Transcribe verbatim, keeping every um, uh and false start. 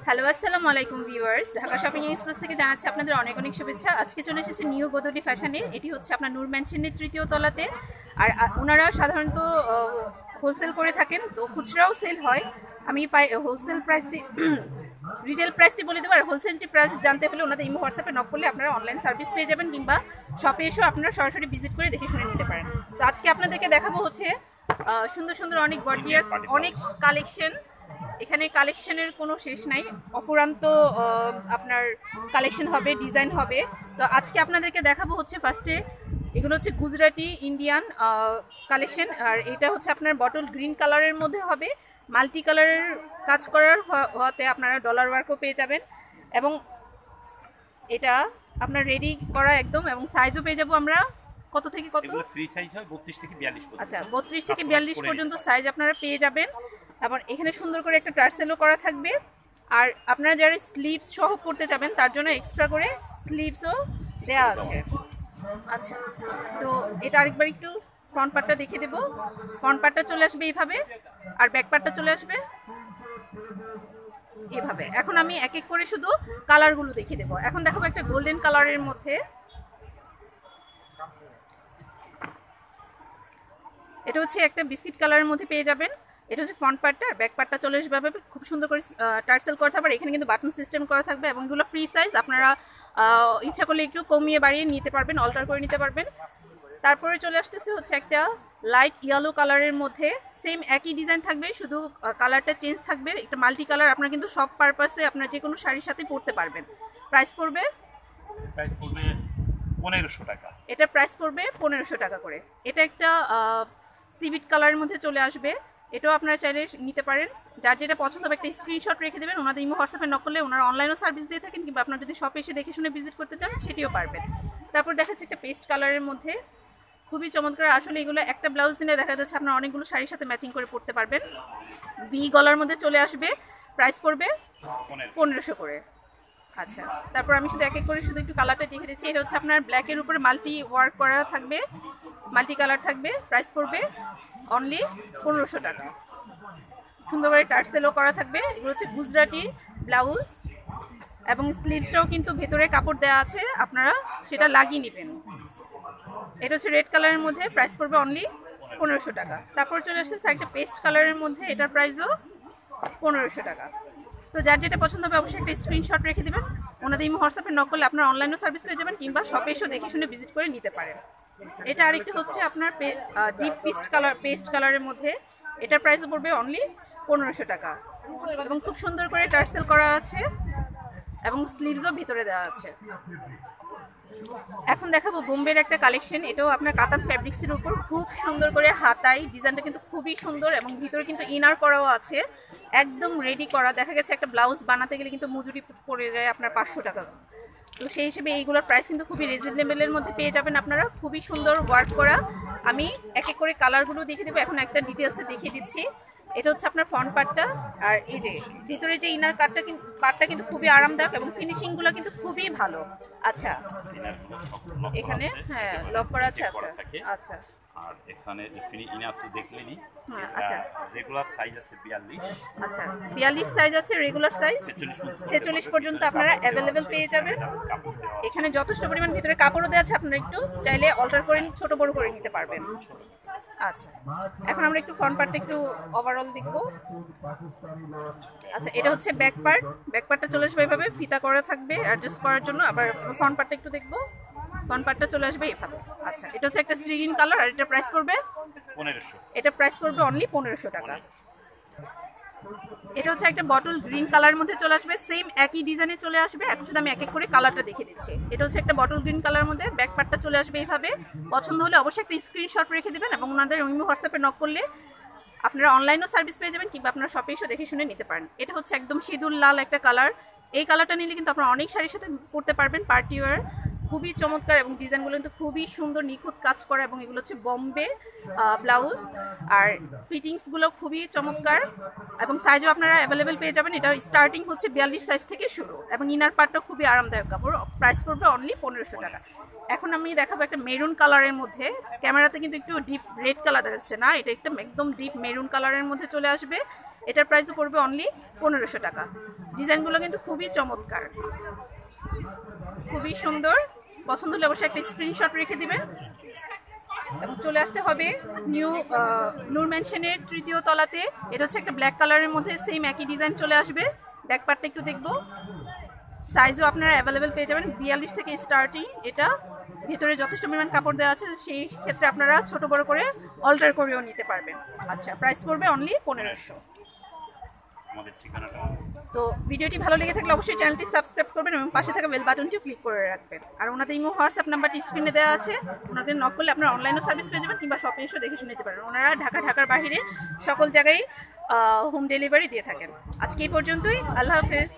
Hello, assalamu alaikum viewers. Dhaka Shopping Express থেকে জানাচ্ছি আপনাদের অনেক অনেক শুভেচ্ছা। আজকে চলে এসেছে নিউ গোদরি ফ্যাশনে। এটি হচ্ছে আপনার নূর ম্যানশনের তৃতীয় তলাতে। আর ওনারা সাধারণত হোলসেল করে থাকেন, তো খুচরাও সেল হয়। আমি পাই হোলসেল প্রাইসটি রিটেল প্রাইসটি বলে দেবো, আর হোলসেলটি প্রাইস জানতে হলে ওনাদের ইমো হোয়াটসঅ্যাপে নক করলে আপনারা অনলাইন সার্ভিস পেয়ে যাবেন, কিংবা শপে এসেও আপনারা সরাসরি ভিজিট করে দেখে শুনে নিতে পারেন। তো আজকে আপনাদেরকে দেখাবো হচ্ছে সুন্দর সুন্দর অনেক গর্জিয়াস অনেক কালেকশন। এখানে কালেকশনের কোনো শেষ নাই, অফুরান্ত আপনার কালেকশন হবে, ডিজাইন হবে। তো আজকে আপনাদেরকে দেখাবো হচ্ছে ফার্স্টে এগুলো হচ্ছে গুজরাটি ইন্ডিয়ান কালেকশন, আর এটা হচ্ছে আপনার বটল গ্রিন কালারের মধ্যে হবে। মাল্টি কালারের কাজ করার হওয়াতে আপনারা ডলার ওয়ার্কও পেয়ে যাবেন, এবং এটা আপনার রেডি করা একদম, এবং সাইজও পেয়ে যাবো আমরা কত থেকে কত, ফ্রি সাইজ হয় বত্রিশ থেকে বিয়াল্লিশ। আচ্ছা, বত্রিশ থেকে বিয়াল্লিশ পর্যন্ত সাইজ আপনারা পেয়ে যাবেন। আবার এখানে সুন্দর করে একটা টার্সেলও করা থাকবে, আর আপনারা যারা স্লিভস সহ করতে যাবেন তার জন্য এক্সট্রা করে স্লিভসও দেওয়া আছে। আচ্ছা, তো এটা আরেকবার একটু ফ্রন্ট পার্টটা দেখে দেবো। ফ্রন্ট পার্টটা চলে আসবে এইভাবে, আর ব্যাক পার্টটা চলে আসবে এইভাবে। এখন আমি এক এক করে শুধু কালারগুলো দেখিয়ে দেবো। এখন দেখাবো একটা গোল্ডেন কালারের মধ্যে, এটা হচ্ছে একটা বিস্কিট কালারের মধ্যে পেয়ে যাবেন। এটা হচ্ছে ফ্রন্ট পার্টটা, আর ব্যাক পার্টটা চলে আসবে খুব সুন্দর করে টার্সেল করা থাকবে। এখানে কিন্তু বাটন সিস্টেম করা থাকবে, এবং এগুলো ফ্রি সাইজ, আপনারা ইচ্ছা করলে একটু কমিয়ে বাড়িয়ে নিতে পারবেন, অল্টার করে নিতে পারবেন। তারপরে চলে আসতেছে হচ্ছে একটা লাইট ইয়েলো কালারের মধ্যে, সেম একই ডিজাইন থাকবে, শুধু কালারটা চেঞ্জ থাকবে। একটা মাল্টি কালার, আপনারা কিন্তু সব পারপাসে আপনারা যে কোনো শাড়ির সাথে পরতে পারবেন। প্রাইস পড়বে পনেরোশো টাকা, এটা প্রাইস পড়বে পনেরোশো টাকা করে। এটা একটা সিভিট কালারের মধ্যে চলে আসবে, এটাও আপনারা চাইলে নিতে পারেন। যার যেটা পছন্দ হবে একটা স্ক্রিনশট রেখে দেবেন, ওনাদের ইমো হোয়াটসঅ্যাপে নক করলে ওনারা অনলাইনও সার্ভিস দিয়ে থাকেন, কিংবা আপনারা যদি শপে এসে দেখে শুনে ভিজিট করতে চান সেটিও পারবেন। তারপর দেখা যাচ্ছে একটা পেস্ট কালারের মধ্যে, খুবই চমৎকার। আসলে এগুলো একটা ব্লাউজ দিনে দেখা যাচ্ছে আপনারা অনেকগুলো শাড়ির সাথে ম্যাচিং করে পরতে পারবেন। ভি গলার মধ্যে চলে আসবে, প্রাইস করবে পনেরোশো করে। আচ্ছা, তারপর আমি শুধু এক এক করে শুধু একটু কালারটা দেখে দিচ্ছি। এটা হচ্ছে আপনার ব্ল্যাকের উপরে মাল্টি ওয়ার্ক করা থাকবে, মাল্টি কালার থাকবে, প্রাইস পড়বে অনলি পনেরোশো টাকা। সুন্দর করে টার্সেলও করা থাকবে। এগুলো হচ্ছে গুজরাটি ব্লাউজ, এবং স্লিভসটাও কিন্তু ভেতরে কাপড় দেওয়া আছে, আপনারা সেটা লাগিয়ে নেবেন। এটা হচ্ছে রেড কালারের মধ্যে, প্রাইস পড়বে অনলি পনেরোশো টাকা। তারপর চলে আসছে একটা পেস্ট কালারের মধ্যে, এটার প্রাইসও পনেরোশো টাকা। তো যার যেটা পছন্দ হবে অবশ্যই একটা স্ক্রিনশট রেখে দেবেন, ওনাদের ইমো হোয়াটসঅ্যাপে নক করলে আপনার অনলাইনও সার্ভিস পেয়ে যাবেন, কিংবা শপে এসেও দেখে শুনে ভিজিট করে নিতে পারেন। এটা আরেকটা হচ্ছে আপনার ডিপ পেস্ট কালার, পেস্ট কালারের মধ্যে, এটার প্রাইসও পড়বে অনলি পনেরোশো টাকা, এবং খুব সুন্দর করে টার্সেল করা আছে, এবং স্লিভসও ভিতরে দেওয়া আছে। এখন দেখাবো বোম্বের একটা কালেকশন, এটাও আপনার কাতান ফ্যাব্রিক্সের উপর, খুব সুন্দর করে হাতায় ডিজাইনটা কিন্তু খুবই সুন্দর, এবং ভিতরে কিন্তু ইনার করাও আছে, একদম রেডি করা। দেখা গেছে একটা ব্লাউজ বানাতে গেলে কিন্তু মজুরি পড়ে যায় আপনার পাঁচশো টাকা, তো সেই হিসেবে এইগুলোর প্রাইস কিন্তু খুবই রিজনেবলের মধ্যে পেয়ে যাবেন আপনারা। খুবই সুন্দর ওয়ার্ক করা। আমি এক এক করে কালারগুলো দেখিয়ে দেবো, এখন একটা ডিটেলসে দেখিয়ে দিচ্ছি। এটা হচ্ছে আপনার ফ্রন্ট পার্টটা, আর এই যে ভিতরে যে ইনার কাটটা কিন্তু পার্টটা কিন্তু খুবই আরামদায়ক, এবং ফিনিশিংগুলো কিন্তু খুবই ভালো। আচ্ছা, এখানে হ্যাঁ লক করা আছে। আচ্ছা আচ্ছা, আর এখানে ফিনি ইনার তো দেখলেনই। হ্যাঁ আচ্ছা, রেগুলার সাইজ আছে বিয়াল্লিশ। আচ্ছা, বিয়াল্লিশ সাইজ আছে রেগুলার সাইজ, ছেচল্লিশ পর্যন্ত আপনারা অ্যাভেলেবেল পেয়ে যাবেন। এখানে যথেষ্ট পরিমাণ ভিতরে কাপড়ও দেওয়া আছে, আপনারা একটু চাইলে অল্টার করে ছোট বড় করে নিতে পারবেন। আচ্ছা, এখন আমরা একটু ফ্রন্ট পার্টটা একটু ওভারঅল দেখব। আচ্ছা, এটা হচ্ছে ব্যাক পার্ট, ব্যাক পার্টটা চলে আসবে এইভাবে, ফিতা করা থাকবে অ্যাডজাস্ট করার জন্য। আবার ফ্রন্ট পার্টটা একটু দেখব, ফ্রন্ট পার্টটা চলে আসবে এইভাবে। আচ্ছা, এটা হচ্ছে একটা সিগ্রিন কালার, আর এটা প্রাইস করবে পনেরোশো, এটা প্রাইস করবে অনলি পনেরোশো টাকা। এটা হচ্ছে একটা বটল গ্রিন কালারের মধ্যে চলে আসবে, সেম একই ডিজাইনে চলে আসবে। এখন শুধু আমি এক এক করে কালারটা দেখিয়ে দিচ্ছি। এটা হচ্ছে একটা বটল গ্রিন কালারের মধ্যে, ব্যাক পার্টটা চলে আসবে এইভাবে। পছন্দ হলে অবশ্যই একটা স্ক্রিনশট রেখে দেবেন, এবং ওনাদের ইমো হোয়াটসঅ্যাপে নক করলে আপনারা অনলাইনও সার্ভিস পেয়ে যাবেন, কিংবা আপনারা শপে এসে দেখে শুনে নিতে পারেন। এটা হচ্ছে একদম সিঁদুর লাল একটা কালার, এই কালারটা নিলে কিন্তু আপনারা অনেক শাড়ির সাথে পরতে পারবেন, পার্টি ওয়ার। খুবই চমৎকার, এবং ডিজাইনগুলো কিন্তু খুবই সুন্দর নিখুঁত কাজ করা, এবং এগুলো হচ্ছে বম্বে ব্লাউজ, আর ফিটিংসগুলো খুবই চমৎকার, এবং সাইজও আপনারা অ্যাভেলেবেল পেয়ে যাবেন। এটা স্টার্টিং হচ্ছে বিয়াল্লিশ সাইজ থেকে শুরু, এবং ইনার পার্টটা খুবই আরামদায়ক কাপড়, প্রাইস পড়বে অনলি পনেরোশো টাকা। এখন আমি দেখাবো একটা মেরুন কালারের মধ্যে, ক্যামেরাতে কিন্তু একটু ডিপ রেড কালার দেখাচ্ছে না, এটা একটা একদম ডিপ মেরুন কালারের মধ্যে চলে আসবে। এটার প্রাইসও পড়বে অনলি পনেরোশো টাকা। ডিজাইনগুলো কিন্তু খুবই চমৎকার, খুবই সুন্দর। পছন্দ হলে অবশ্যই একটা স্ক্রিনশট রেখে দেবেন। এবং চলে আসতে হবে নিউ নূর ম্যানশনের তৃতীয় তলাতে। এটা হচ্ছে একটা ব্ল্যাক কালারের মধ্যে সেম একই ডিজাইন চলে আসবে। ব্যাকপার্টটা একটু দেখব। সাইজও আপনারা অ্যাভেলেবেল পেয়ে যাবেন, বিয়াল্লিশ থেকে স্টার্টিং। এটা ভিতরে যথেষ্ট পরিমাণ কাপড় দেওয়া আছে, সেই ক্ষেত্রে আপনারা ছোট বড় করে অল্টার করেও নিতে পারবেন। আচ্ছা, প্রাইস পড়বে অনলি পনেরোশো। তো ভিডিওটি ভালো লেগে থাকলে অবশ্যই চ্যানেলটি সাবস্ক্রাইব করবেন এবং পাশে থাকা বেল বাটনটিও ক্লিক করে রাখবেন। আর ওনাদের ইমো হোয়াটসঅ্যাপ নাম্বারটি স্ক্রিনে দেওয়া আছে, ওনাদের নক করলে আপনারা অনলাইনও সার্ভিস পেয়ে যাবেন কিংবা শপে এসেও দেখে শুনতে পারেন। ওনারা ঢাকা, ঢাকার বাইরে সকল জায়গায় হোম ডেলিভারি দিয়ে থাকেন। আজকে এই পর্যন্তই, আল্লাহ হাফেজ।